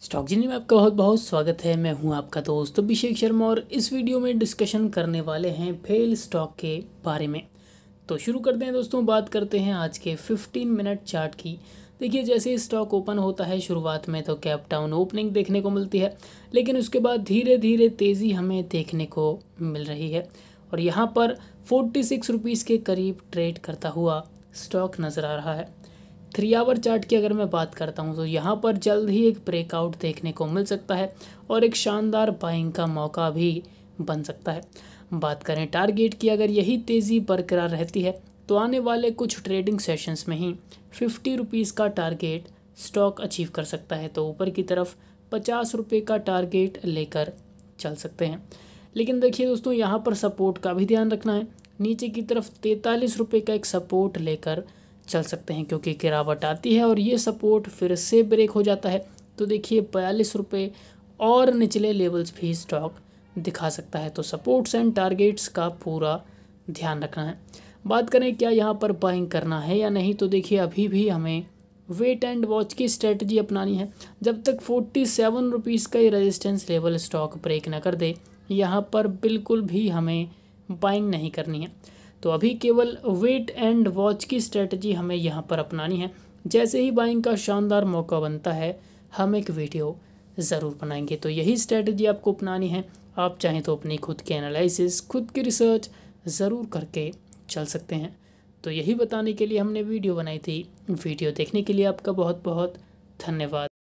Stock जिनी में आपका बहुत बहुत स्वागत है। मैं हूं आपका दोस्त अभिषेक शर्मा और इस वीडियो में डिस्कशन करने वाले हैं फेल स्टॉक के बारे में। तो शुरू करते हैं दोस्तों, बात करते हैं आज के 15 मिनट चार्ट की। देखिए जैसे ही स्टॉक ओपन होता है शुरुआत में तो कैप डाउन ओपनिंग देखने को मिलती है, लेकिन उसके बाद धीरे धीरे तेज़ी हमें देखने को मिल रही है और यहाँ पर 46 रुपीज़ के करीब ट्रेड करता हुआ स्टॉक नज़र आ रहा है। 3 आवर चार्ट की अगर मैं बात करता हूं तो यहां पर जल्द ही एक ब्रेकआउट देखने को मिल सकता है और एक शानदार बाइंग का मौका भी बन सकता है। बात करें टारगेट की, अगर यही तेज़ी बरकरार रहती है तो आने वाले कुछ ट्रेडिंग सेशंस में ही 50 रुपीज़ का टारगेट स्टॉक अचीव कर सकता है, तो ऊपर की तरफ 50 रुपये का टारगेट लेकर चल सकते हैं। लेकिन देखिए दोस्तों यहाँ पर सपोर्ट का भी ध्यान रखना है, नीचे की तरफ 43 रुपये का एक सपोर्ट लेकर चल सकते हैं क्योंकि गिरावट आती है और ये सपोर्ट फिर से ब्रेक हो जाता है। तो देखिए 42 रुपये और निचले लेवल्स भी स्टॉक दिखा सकता है, तो सपोर्ट्स एंड टारगेट्स का पूरा ध्यान रखना है। बात करें क्या यहाँ पर बाइंग करना है या नहीं, तो देखिए अभी भी हमें वेट एंड वॉच की स्ट्रेटजी अपनानी है। जब तक 47 रुपीज़ का ये रेजिस्टेंस लेवल स्टॉक ब्रेक ना कर दे, यहाँ पर बिल्कुल भी हमें बाइंग नहीं करनी है। तो अभी केवल वेट एंड वॉच की स्ट्रेटजी हमें यहाँ पर अपनानी है। जैसे ही बाइंग का शानदार मौका बनता है हम एक वीडियो ज़रूर बनाएंगे, तो यही स्ट्रेटजी आपको अपनानी है। आप चाहें तो अपनी खुद की एनालिसिस, खुद की रिसर्च ज़रूर करके चल सकते हैं। तो यही बताने के लिए हमने वीडियो बनाई थी। वीडियो देखने के लिए आपका बहुत बहुत धन्यवाद।